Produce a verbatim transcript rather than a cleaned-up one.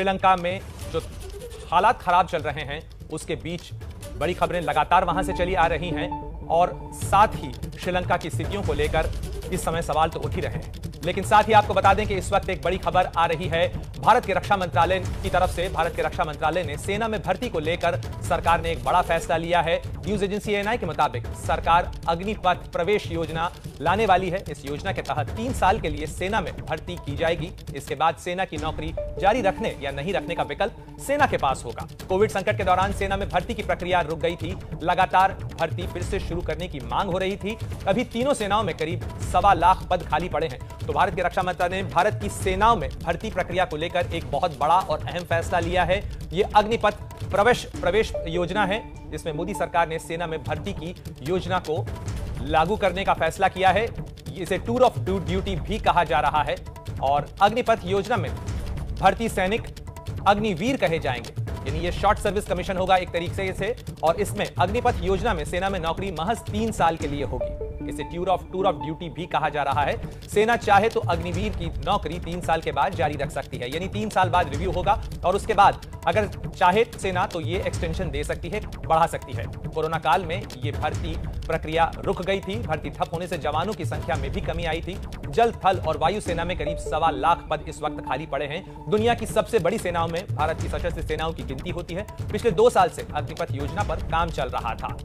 श्रीलंका में जो हालात खराब चल रहे हैं उसके बीच बड़ी खबरें लगातार वहां से चली आ रही हैं और साथ ही श्रीलंका की स्थितियों को लेकर इस समय सवाल तो उठ ही रहे हैं। लेकिन साथ ही आपको बता दें कि इस वक्त एक बड़ी खबर आ रही है भारत के रक्षा मंत्रालय की तरफ से। भारत के रक्षा मंत्रालय ने सेना में भर्ती को लेकर सरकार ने एक बड़ा फैसला लिया है। News agency A N I के मुताबिक सरकार अग्निपथ प्रवेश योजना लाने वाली है। इस योजना के तहत तीन साल के लिए सेना में भर्ती की जाएगी। इसके बाद सेना की नौकरी जारी रखने या नहीं रखने का विकल्प सेना के पास होगा। कोविड संकट के दौरान सेना में भर्ती की प्रक्रिया रुक गई थी। लगातार भर्ती फिर से शुरू करने की मांग हो रही थी। अभी तीनों सेनाओं में करीब सवा लाख पद खाली पड़े हैं। तो भारत के रक्षा मंत्रालय ने भारत की सेनाओं में भर्ती प्रक्रिया को लेकर एक बहुत बड़ा और अहम फैसला लिया है। ये अग्निपथ प्रवेश प्रवेश योजना है जिसमें मोदी सरकार ने सेना में भर्ती की योजना को लागू करने का फैसला किया है। इसे टूर ऑफ ड्यूटी भी कहा जा रहा है और अग्निपथ योजना में भर्ती सैनिक अग्निवीर कहे जाएंगे, यानी ये शॉर्ट सर्विस कमीशन होगा एक तरीके से। और इसमें अग्निपथ योजना में सेना में नौकरी महज तीन साल के लिए होगी। इसे tour of tour of duty भी कहा जा रहा है। सेना चाहे तो अग्निवीर की नौकरी तीन साल के बाद जारी रख सकती है, यानी तीन साल बाद रिव्यू होगा और उसके बाद अगर चाहे सेना तो ये एक्सटेंशन दे सकती है, बढ़ा सकती है। कोरोना काल में ये भर्ती प्रक्रिया रुक गई थी। भर्ती ठप होने से जवानों की संख्या में भी कमी आई थी। जल, थल और वायु सेना में करीब सवा लाख पद इस वक्त खाली पड़े हैं। दुनिया की सबसे बड़ी सेनाओं में भारत की सशस्त्र सेनाओं की गिनती होती है। पिछले दो साल से अग्निपथ योजना पर काम चल रहा था।